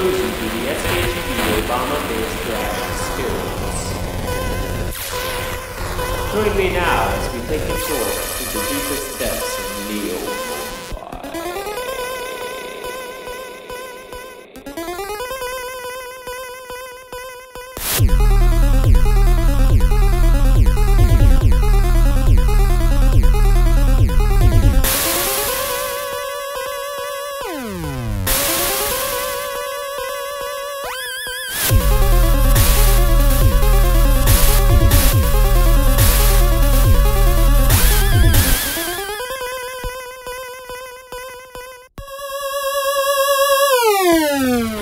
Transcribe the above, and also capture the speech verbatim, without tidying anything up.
exposure to the S K G B Obama-based drug experience. Join me now as we take a tour through the deepest depths of Neo. Hmm.